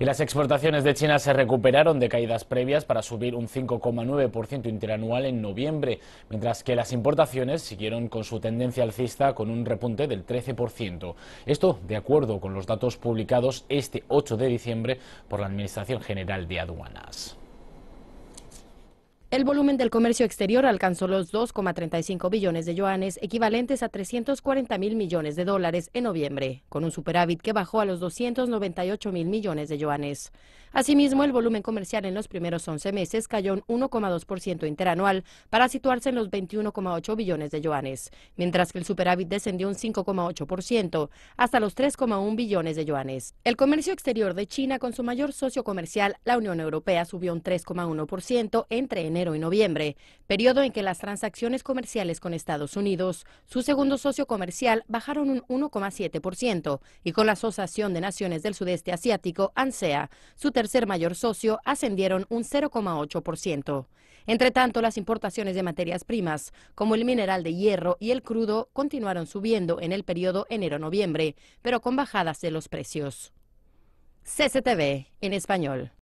Y las exportaciones de China se recuperaron de caídas previas para subir un 5,9% interanual en noviembre, mientras que las importaciones siguieron con su tendencia alcista con un repunte del 13%. Esto de acuerdo con los datos publicados este 8 de diciembre por la Administración General de Aduanas. El volumen del comercio exterior alcanzó los 2,35 billones de yuanes, equivalentes a 340 mil millones de dólares en noviembre, con un superávit que bajó a los 298 mil millones de yuanes. Asimismo, el volumen comercial en los primeros 11 meses cayó un 1,2% interanual para situarse en los 21,8 billones de yuanes, mientras que el superávit descendió un 5,8% hasta los 3,1 billones de yuanes. El comercio exterior de China con su mayor socio comercial, la Unión Europea, subió un 3,1% entre enero y noviembre, periodo en que las transacciones comerciales con Estados Unidos, su segundo socio comercial, bajaron un 1,7%, y con la Asociación de Naciones del Sudeste Asiático, ANSEA, su tercer mayor socio, ascendieron un 0,8%. Entre tanto, las importaciones de materias primas, como el mineral de hierro y el crudo, continuaron subiendo en el periodo enero-noviembre, pero con bajadas de los precios. CCTV en español.